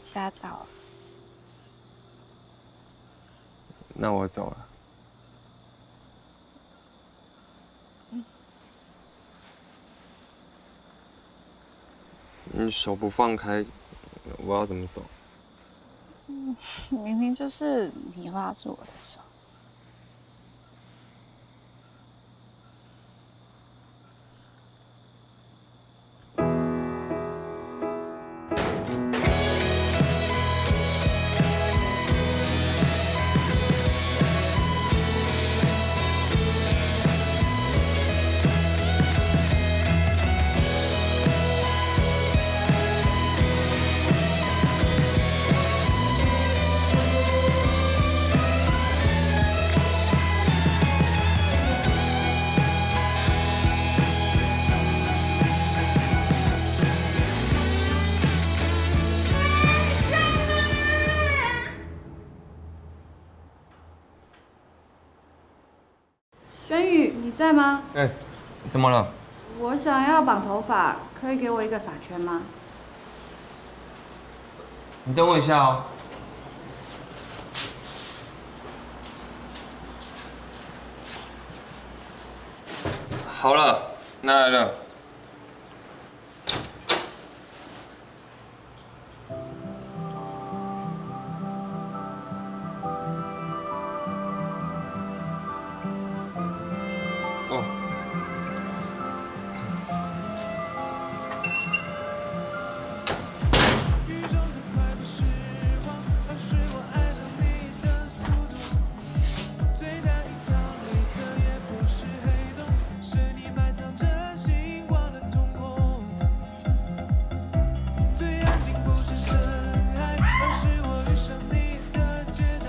家到了。那我走了。你手不放开，我要怎么走？明明就是你拉住我的手。 在吗？哎，怎么了？我想要绑头发，可以给我一个发圈吗？你等我一下哦。好了，拿来了。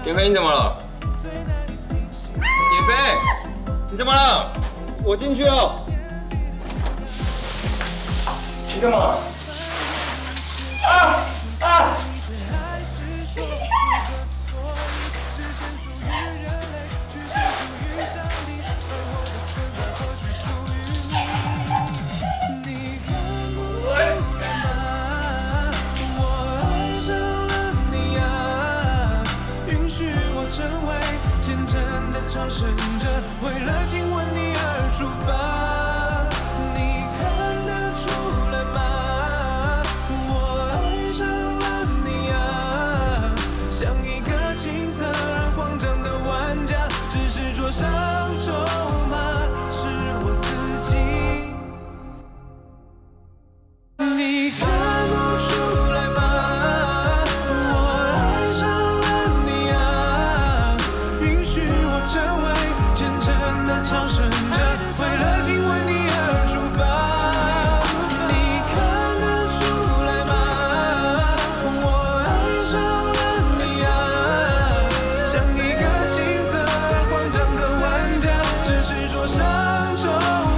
妍霏，你怎么了？妍霏，你怎么了？我进去了。你干嘛？啊！朝圣者为了亲吻你而出发，你看得出来吗？我爱上了你啊，像一个青涩而慌张的玩家，只是桌上筹码是我自己。你看不出来吗？我爱上了你啊，允许我成为虔诚的朝圣者，为了亲吻你而出发。你看得出来吗？我爱上了你啊，像一个青涩而慌张的玩家，只是桌上筹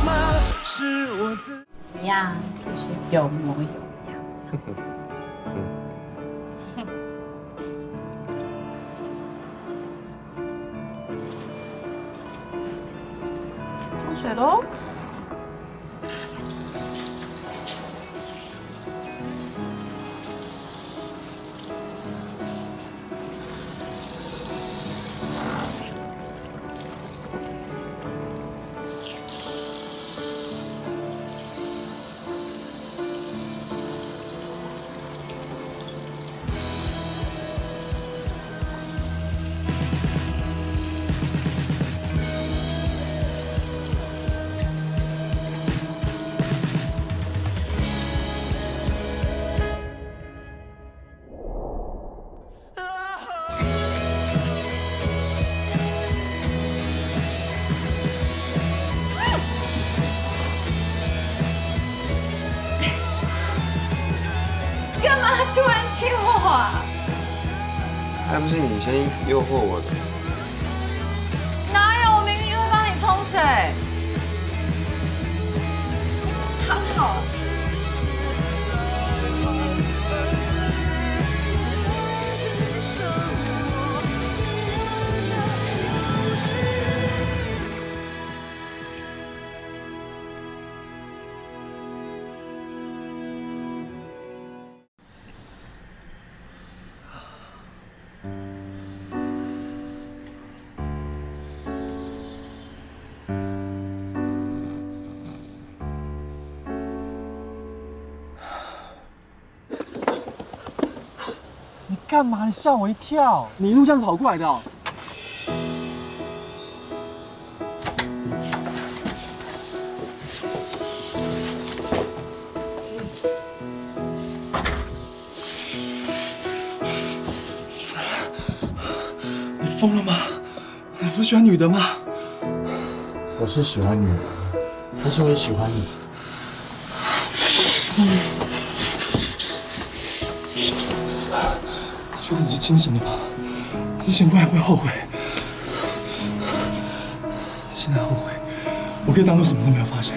码是我自己。怎么样？是不是有模有样？ 水喽！突然亲我啊！还不是你先诱惑我的。哪有？我明明就是帮你冲水。躺好。你干嘛？你吓我一跳！你一路这样跑过来的哦。 疯了吗？你不喜欢女的吗？我是喜欢女人，但是我也喜欢你。你觉得你是清醒的吗？清醒不然会后悔。现在后悔，我可以当做什么都没有发生。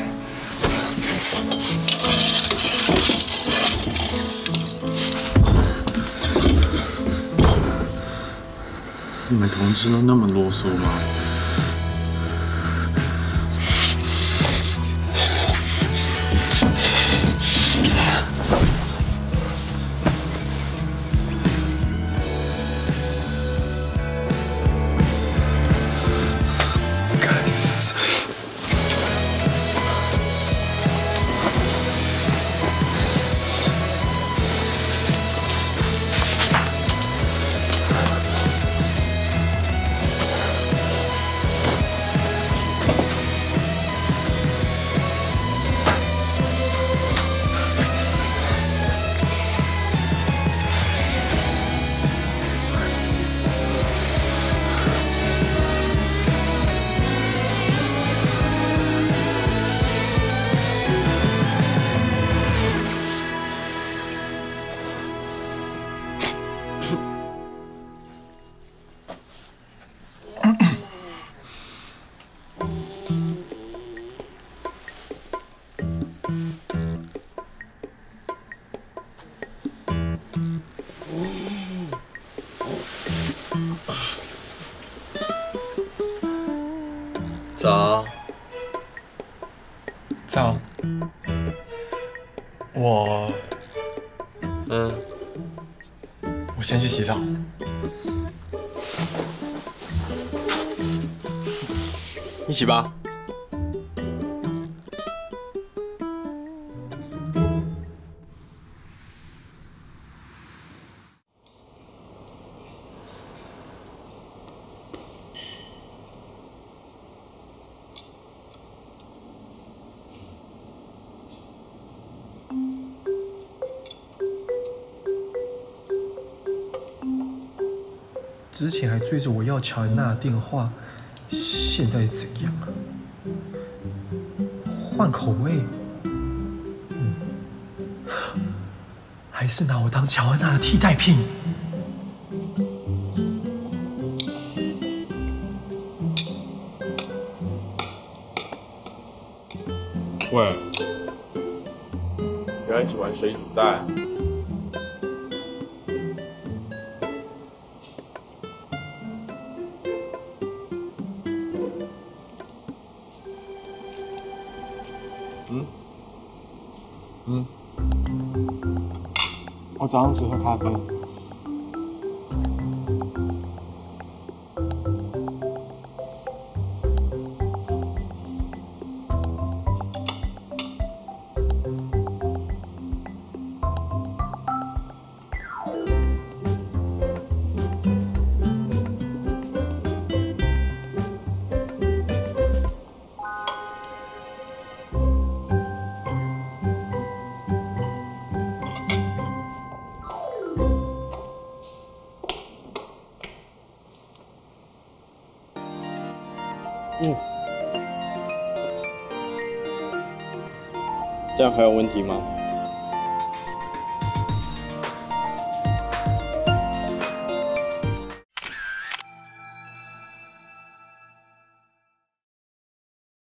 你们同志都那么啰嗦吗？该死！早，早，我先去洗澡。一起吧。 之前还追着我要乔安娜的电话，现在怎样啊？换口味，还是拿我当乔安娜的替代品？喂，不要一起玩水煮蛋。 我早上只喝咖啡。这样还有问题吗？